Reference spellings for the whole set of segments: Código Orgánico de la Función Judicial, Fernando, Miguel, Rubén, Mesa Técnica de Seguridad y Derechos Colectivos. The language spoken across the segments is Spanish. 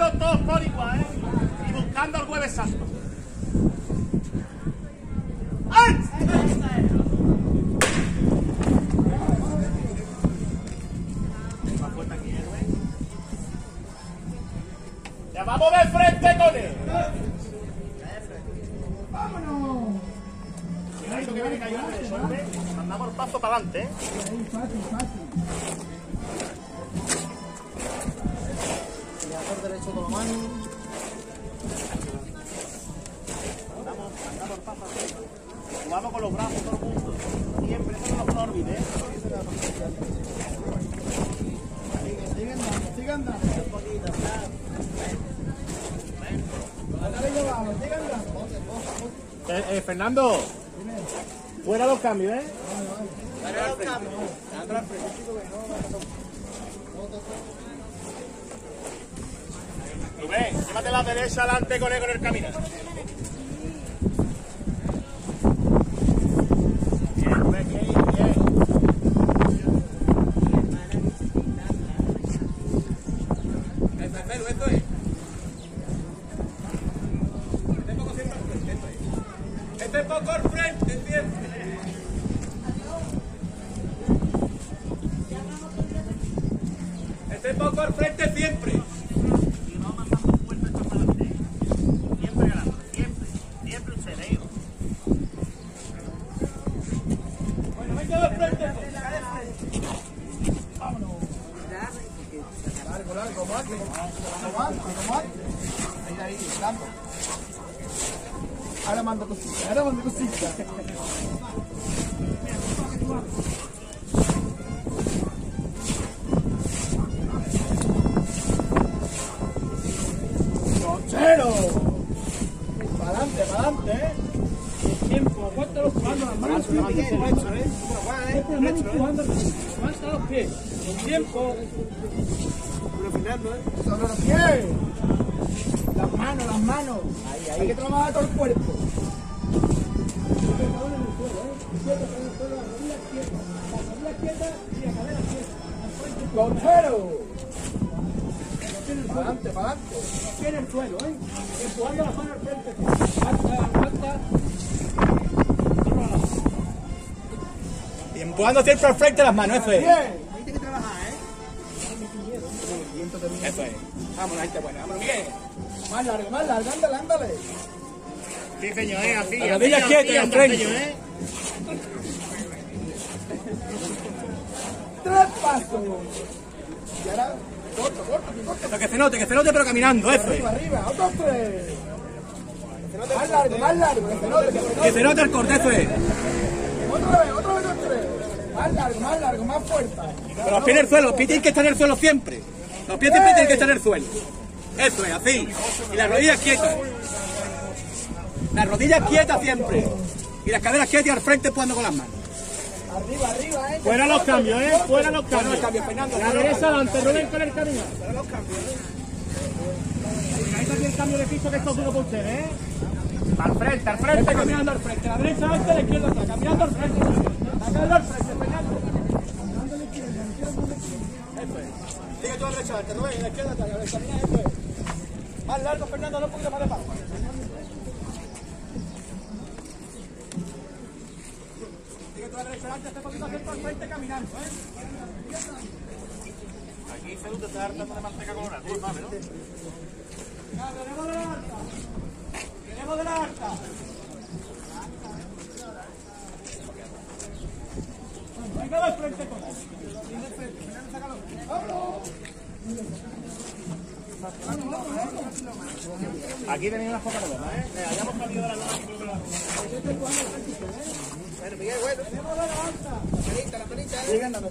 hacerlo todos por igual, ¿eh? Y buscando el Jueves Santo. ¡Ya vamos de frente con él! ¡Vámonos! Cuidado que viene cayendo de suerte. Mandamos el paso para adelante, ¿eh? Fácil. Por derecho con la mano. Andamos paso arriba. Jugamos con los brazos todo el mundo. Siempre, eso no lo olvides. Sigue andando, sigue andando. Fernando, fuera los cambios, ¿eh? Fuera los cambios. Rubén, llévate la derecha adelante con el camino. Bien, Rubén, bien, bien. El tercero, esto es. Este poco al frente, ¿entiendes? Este poco al frente siempre. Ahora mando cositas, ahora mando cositas. ¡Cochero! Para adelante, ¿eh? El tiempo, aguanta los pies. Aguanta los pies. El tiempo. Sobre los pies. Las manos, ahí. Hay que trabajar todo el cuerpo. ¡Cochero! Para adelante, para adelante. Tiene el suelo, ¿eh? Empujando las manos al frente. Aguanta. Empujando siempre al frente las manos, eso es. Ahí tiene que trabajar, ¿eh? Eso es. Vámonos, gente buena, vámonos, Miguel. Más largo, ándale, ándale. Sí, señor, así. La rodilla quieta, al frente. Tres pasos. Y ahora, corto. Pero que se note, pero caminando, eso. Arriba, otros tres. Más largo, que se note. Que se note el corte, eso es. Otra vez, otros tres. Más largo, más fuerte. Pero los pies en el suelo, los pies tienen que estar en el suelo siempre. Los pies siempre tienen que estar en el suelo. Eso es, así. Y las rodillas quietas. Las rodillas quietas siempre. Y las caderas quietas y al frente jugando con las manos. Arriba, ¿eh? Fuera los cambios, ¿eh? Fuera los cambios. Fernando. La derecha adelante, Rubén con el camino. Fuera los cambios, ¿eh? Ahí también el cambio de piso que esto es duro para ustedes, ¿eh? Al frente. Caminando al frente. La derecha adelante, la izquierda atrás. Caminando al frente. Fernando. Sigue tú a la derecha adelante, Rubén. La izquierda atrás. Camina esto, ¿eh? Más largo, Fernando, no un poquito más de paso. Sigue tú a la derecha adelante, este poquito hacia el frente caminando, ¿eh? Aquí se luce esta harta de manteca colorada, tú sabes, ¿no? ¡Queremos de la harta! Venga del frente con aquí tenéis unas pocas bolas, ¿eh? Hayamos salido de la noche. Bueno, Miguel, bueno. Tenemos la pelita. Sigue andando.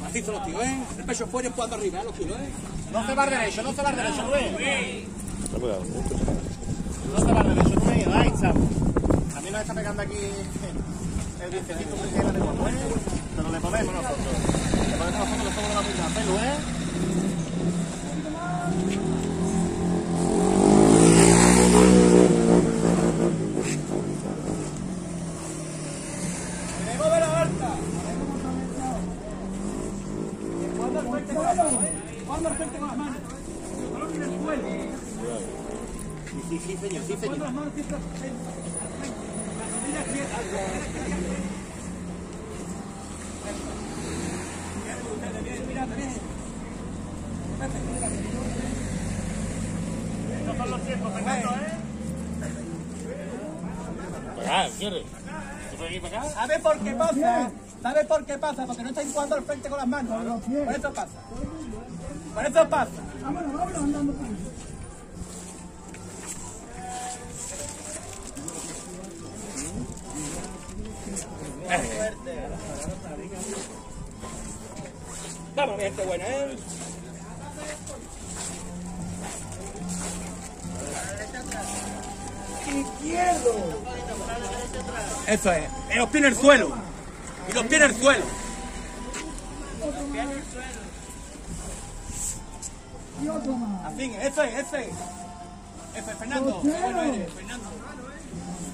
Macizo los tíos, ¿eh? El pecho fuera empujando arriba, ¿eh? Los kilos, ¿eh? No se va derecho, no se va derecho, Rubén. No se va derecho, Rubén. Ahí estamos. A mí nos está pegando aquí el bicicito que le ponemos, ¿eh? Pero le ponemos nosotros. Le ponemos nosotros, le ponemos la misma pelu, ¿eh? ¿Sabes por qué pasa? ¿Sabes por qué pasa? Porque no estáis jugando al frente con las manos, ¿no? Por eso pasa. Por eso pasa. Vámonos, vámonos andando por ahí. Vamos, gente buena, ¿eh? Izquierdo. Eso es. Y los pies en el suelo. Y los pies en el suelo. Y otro más. Así, eso es, eso es. Eso es, Fernando. Qué bueno eres, Fernando.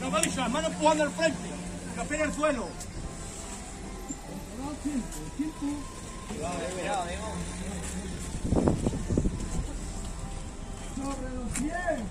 Nos va dicho, las manos jugando al frente. Y los pies en el suelo. Cuidado, Diego. Sobre los pies.